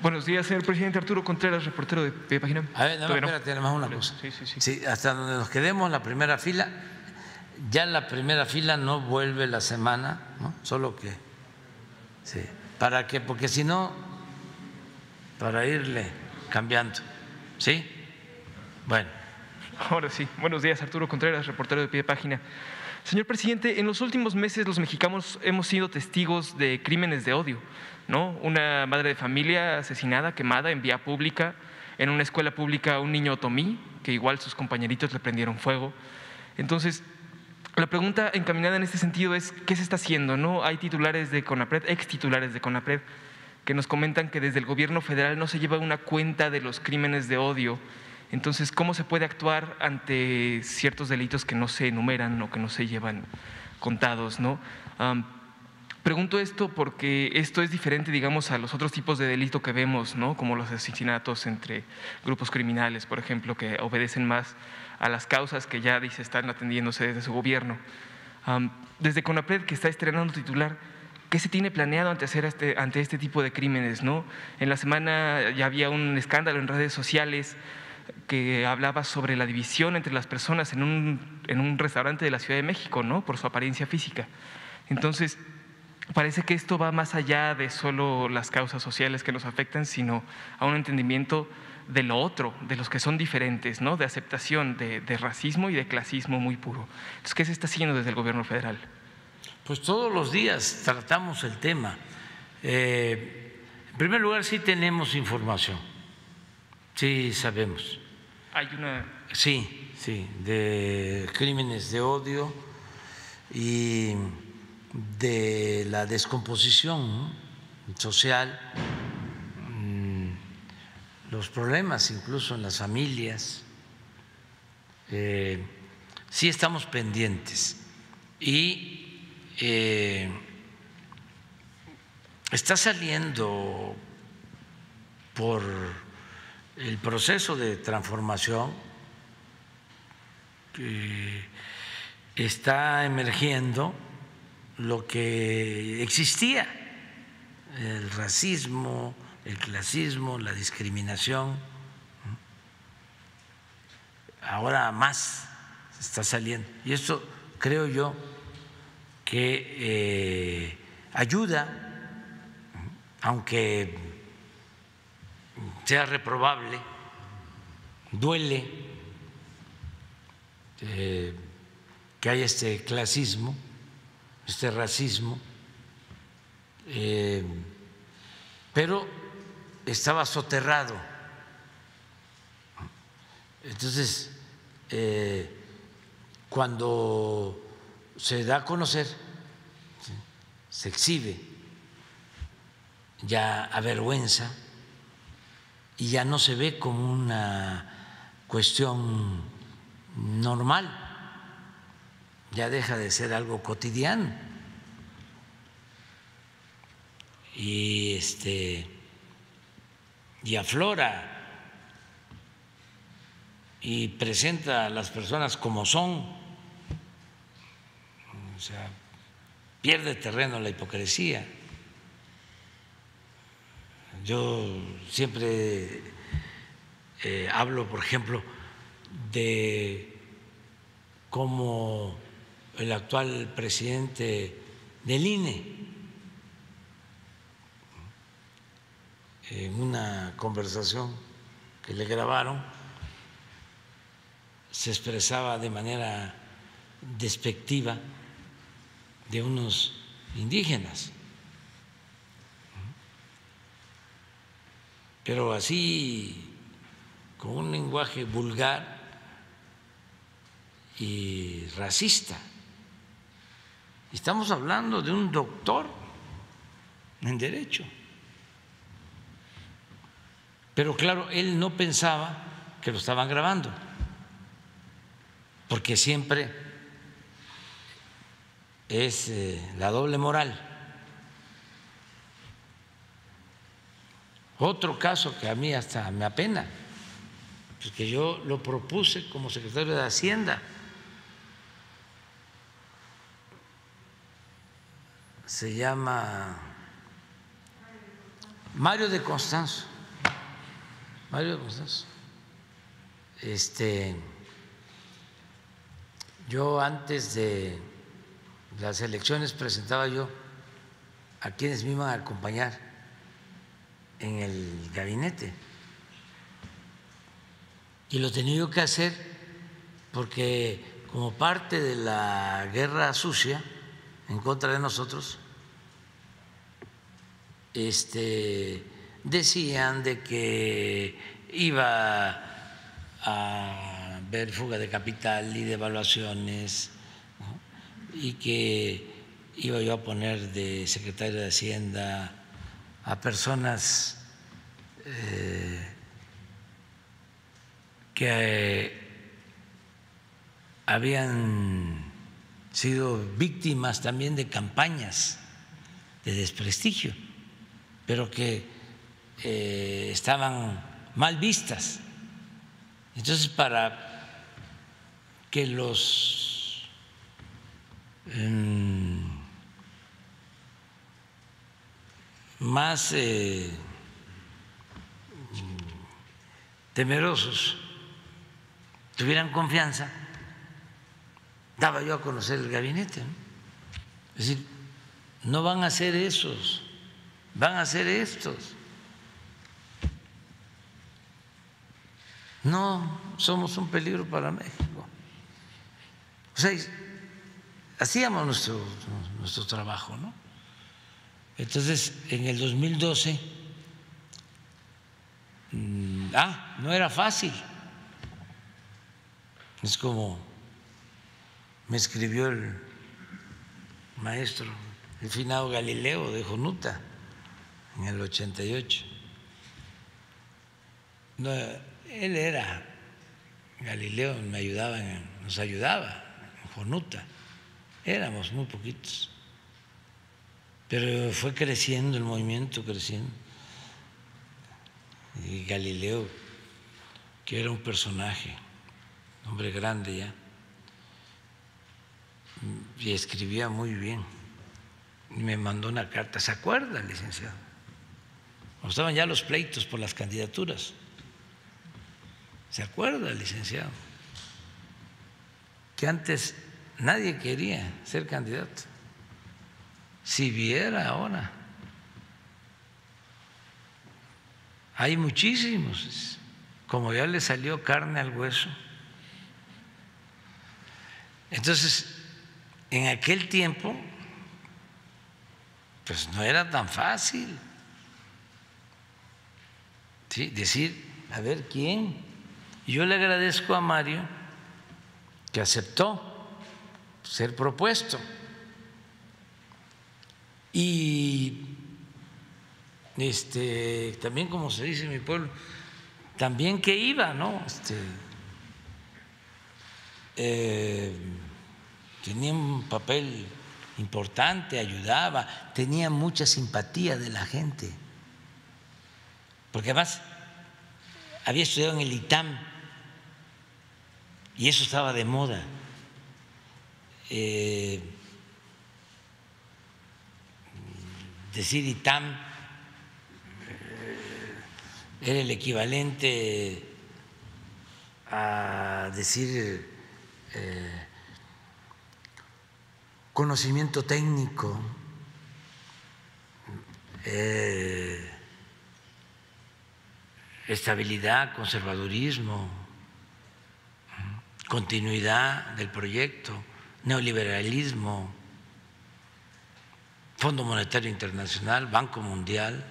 Buenos días, señor presidente. Arturo Contreras, reportero de Pie de Página. A ver, no, espérate, nomás una cosa. Sí, hasta donde nos quedemos, la primera fila, ya la primera fila no vuelve la semana, ¿no? Solo que, sí, ¿para qué? Porque si no, para irle cambiando, ¿sí? Bueno. Ahora sí. Buenos días, Arturo Contreras, reportero de Pie de Página. Señor presidente, en los últimos meses los mexicanos hemos sido testigos de crímenes de odio, ¿no? Una madre de familia asesinada, quemada en vía pública, en una escuela pública un niño otomí, que igual sus compañeritos le prendieron fuego. Entonces, la pregunta encaminada en este sentido es, ¿qué se está haciendo? ¿No? Hay titulares de Conapred, ex titulares de Conapred, que nos comentan que desde el gobierno federal no se lleva una cuenta de los crímenes de odio. Entonces, ¿cómo se puede actuar ante ciertos delitos que no se enumeran o que no se llevan contados, ¿no? Pregunto esto porque esto es diferente, digamos, a los otros tipos de delito que vemos, ¿no? Como los asesinatos entre grupos criminales, por ejemplo, que obedecen más a las causas que ya dice están atendiéndose desde su gobierno. Desde Conapred, que está estrenando titular, ¿qué se tiene planeado ante hacer ante este tipo de crímenes, ¿no? En la semana ya había un escándalo en redes sociales que hablaba sobre la división entre las personas en un restaurante de la Ciudad de México, ¿no? Por su apariencia física. Entonces, parece que esto va más allá de solo las causas sociales que nos afectan, sino a un entendimiento de lo otro, de los que son diferentes, ¿no? De aceptación, de racismo y de clasismo muy puro. Entonces, ¿qué se está haciendo desde el gobierno federal? Pues todos los días tratamos el tema. En primer lugar, sí tenemos información. Sí, sabemos. Hay una… Sí, de crímenes de odio y de la descomposición social, los problemas incluso en las familias. Sí estamos pendientes y está saliendo por… el proceso de transformación que está emergiendo lo que existía, el racismo, el clasismo, la discriminación, ahora más está saliendo. Y esto creo yo que ayuda, aunque sea reprobable, duele que haya este clasismo, este racismo, pero estaba soterrado. Entonces, cuando se da a conocer, se exhibe, ya avergüenza. Y ya no se ve como una cuestión normal, ya deja de ser algo cotidiano. Y y aflora y presenta a las personas como son. O sea, pierde terreno la hipocresía. Yo siempre hablo, por ejemplo, de cómo el actual presidente del INE, en una conversación que le grabaron, se expresaba de manera despectiva de unos indígenas. Pero así, con un lenguaje vulgar y racista. Estamos hablando de un doctor en derecho. Pero claro, él no pensaba que lo estaban grabando, porque siempre es la doble moral. Otro caso que a mí hasta me apena, porque yo lo propuse como secretario de Hacienda. Se llama Mario de Costanzo. Mario de Costanzo. Yo antes de las elecciones presentaba yo a quienes me iban a acompañar en el gabinete y lo tenía yo que hacer porque como parte de la guerra sucia en contra de nosotros decían de que iba a ver fuga de capital y devaluaciones, ¿no? Y que iba yo a poner de secretario de Hacienda a personas que habían sido víctimas también de campañas de desprestigio, pero que estaban mal vistas. Entonces, para que los más temerosos tuvieran confianza, daba yo a conocer el gabinete, ¿no? Es decir, no van a ser esos, van a ser estos. No somos un peligro para México. O sea, hacíamos nuestro trabajo, ¿no? Entonces, en el 2012, no era fácil. Es como me escribió el maestro, el finado Galileo de Jonuta, en el 88. No, él era Galileo, nos ayudaba en Jonuta, éramos muy poquitos, pero fue creciendo el movimiento, creciendo, y Galileo, que era un personaje, hombre grande ya, y escribía muy bien, y me mandó una carta, ¿se acuerda, licenciado? Cuando estaban ya los pleitos por las candidaturas. ¿Se acuerda, licenciado? Que antes nadie quería ser candidato. Si viera ahora, hay muchísimos, como ya le salió carne al hueso. Entonces, en aquel tiempo, pues no era tan fácil, ¿sí? Decir, a ver quién. Yo le agradezco a Mario que aceptó ser propuesto y también, como se dice en mi pueblo, también que iba, ¿no? Tenía un papel importante, ayudaba, tenía mucha simpatía de la gente, porque además había estudiado en el ITAM. Y eso estaba de moda. Decir ITAM era el equivalente a decir conocimiento técnico, estabilidad, conservadurismo, continuidad del proyecto, neoliberalismo, Fondo Monetario Internacional, Banco Mundial,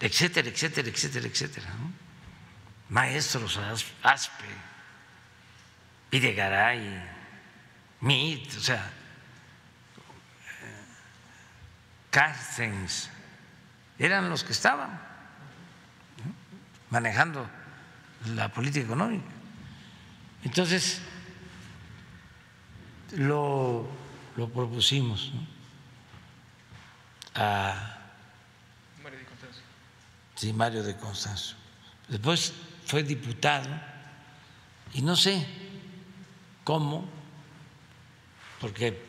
etcétera, etcétera, etcétera, etcétera. Maestros, ASPE, Videgaray, MIT, o sea, Carstens, eran los que estaban manejando la política económica. Entonces, lo propusimos, ¿no? Mario de Costanzo. Sí, Mario de Costanzo. Después fue diputado y no sé cómo, porque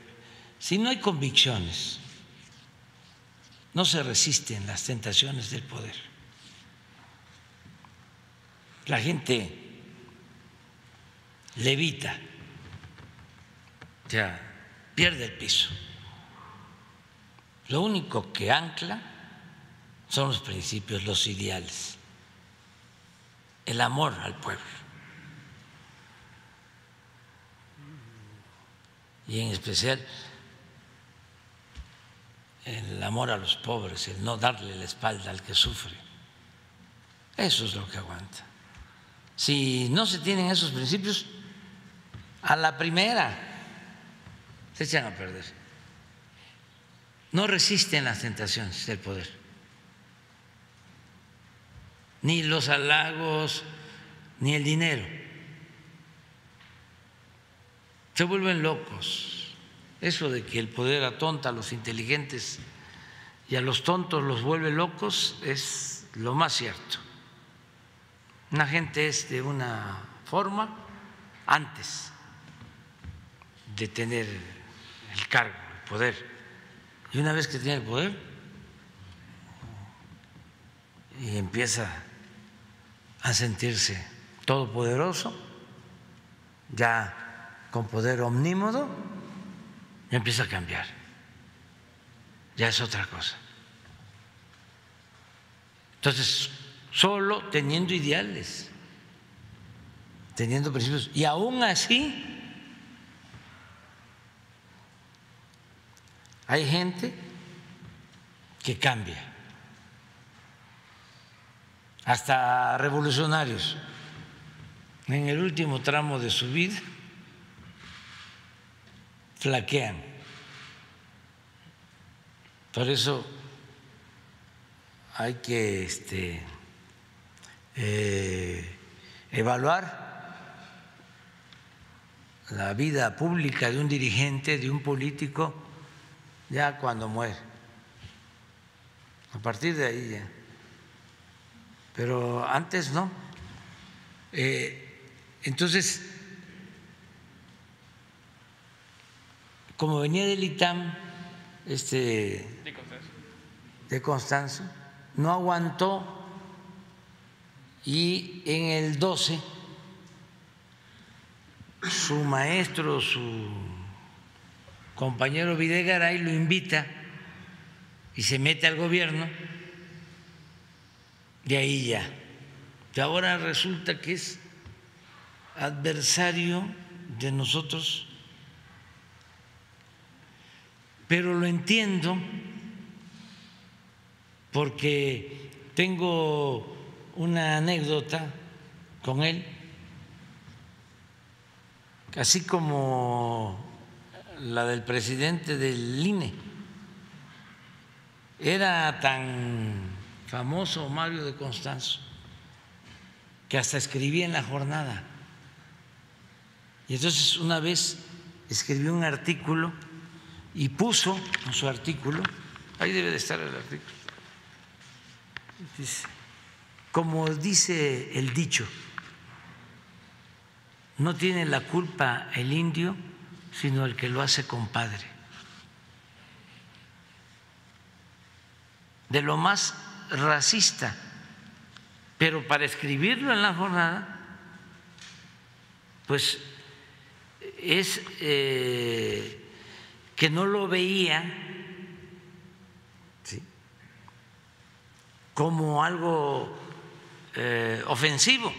si no hay convicciones, no se resisten las tentaciones del poder. la gente levita, o sea, pierde el piso. Lo único que ancla son los principios, los ideales, el amor al pueblo. Y en especial el amor a los pobres, el no darle la espalda al que sufre. Eso es lo que aguanta. Si no se tienen esos principios, a la primera se echan a perder. No resisten las tentaciones del poder, ni los halagos, ni el dinero. Se vuelven locos. Eso de que el poder atonta a los inteligentes y a los tontos los vuelve locos es lo más cierto. Una gente es de una forma antes de tener el cargo, el poder. Y una vez que tiene el poder y empieza a sentirse todopoderoso, ya con poder omnímodo, ya empieza a cambiar, ya es otra cosa. Entonces, solo teniendo ideales, teniendo principios, y aún así hay gente que cambia, hasta revolucionarios en el último tramo de su vida flaquean. Por eso hay que evaluar la vida pública de un dirigente, de un político, ya cuando muere. A partir de ahí ya. Pero antes no. Entonces, como venía del ITAM, de Costanzo, no aguantó y en el 12 su maestro, su compañero Videgaray lo invita y se mete al gobierno, de ahí ya. Y ahora resulta que es adversario de nosotros. Pero lo entiendo porque tengo una anécdota con él, así como la del presidente del INE. Era tan famoso Mario de Costanzo que hasta escribía en La Jornada. Y entonces una vez escribió un artículo y puso en su artículo, ahí debe de estar el artículo, dice, como dice el dicho, no tiene la culpa el indio, sino el que lo hace compadre. De lo más racista, pero para escribirlo en La Jornada, pues es que no lo veía, ¿sí?, como algo ofensivo,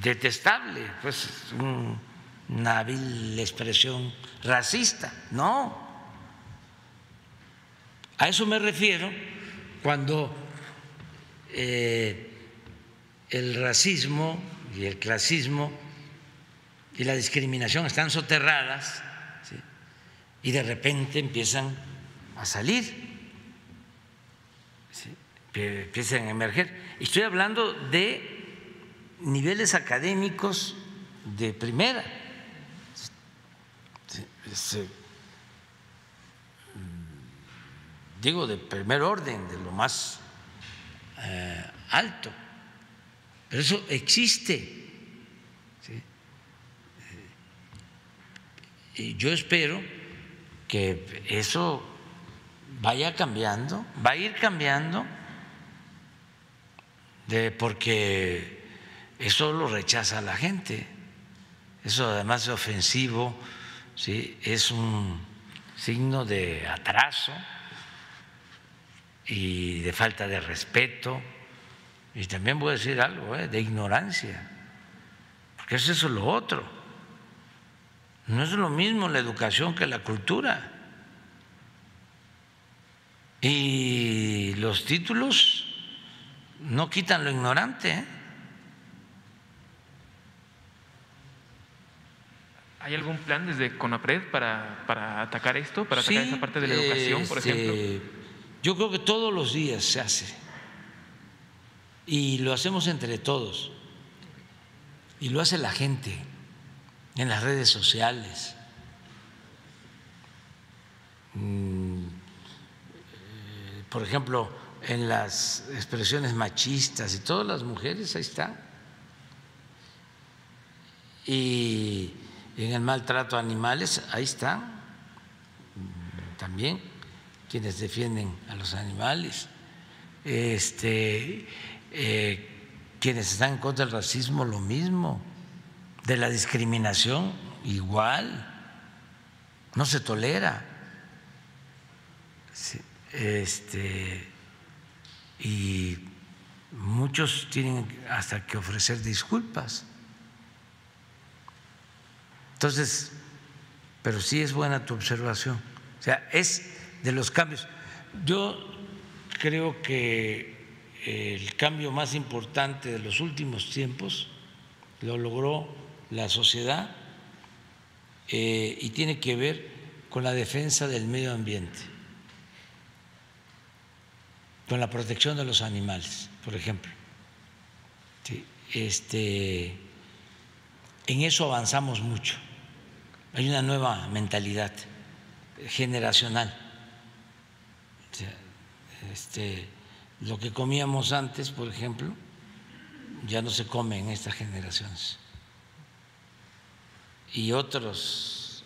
detestable, pues una vil expresión racista. No, a eso me refiero cuando el racismo y el clasismo y la discriminación están soterradas, ¿sí?, y de repente empiezan a salir, ¿sí?, empiezan a emerger. Estoy hablando de niveles académicos de primera. Digo, de primer orden, de lo más alto. Pero eso existe. Yo espero que eso vaya cambiando, va a ir cambiando porque eso lo rechaza la gente, eso además es ofensivo, ¿sí? Es un signo de atraso y de falta de respeto, y también voy a decir algo, de ignorancia, porque eso es lo otro, no es lo mismo la educación que la cultura. Y los títulos no quitan lo ignorante, ¿eh? ¿Hay algún plan desde Conapred para atacar esto, para atacar esa parte de la educación, por ejemplo? Yo creo que todos los días se hace y lo hacemos entre todos y lo hace la gente en las redes sociales. Por ejemplo, en las expresiones machistas y todas las mujeres, ahí está. Y en el maltrato a animales, ahí están también quienes defienden a los animales, quienes están en contra del racismo, lo mismo, de la discriminación, igual, no se tolera. Y muchos tienen hasta que ofrecer disculpas. Entonces, pero sí es buena tu observación, o sea, es de los cambios. Yo creo que el cambio más importante de los últimos tiempos lo logró la sociedad y tiene que ver con la defensa del medio ambiente, con la protección de los animales, por ejemplo. En eso avanzamos mucho. Hay una nueva mentalidad generacional. Lo que comíamos antes, por ejemplo, ya no se come en estas generaciones. Y otros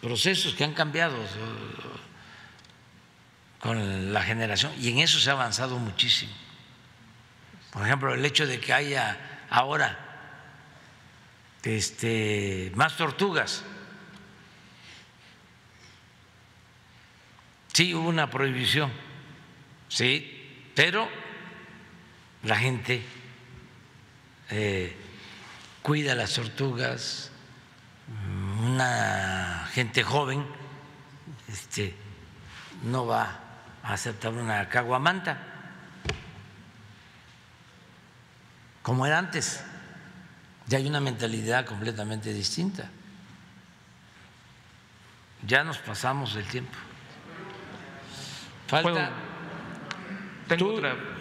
procesos que han cambiado con la generación, y en eso se ha avanzado muchísimo. Por ejemplo, el hecho de que haya ahora más tortugas. Sí, hubo una prohibición, sí, pero la gente cuida las tortugas, una gente joven no va aceptar una caguamanta, como era antes. Ya hay una mentalidad completamente distinta. Ya nos pasamos del tiempo. Falta. Tengo otra.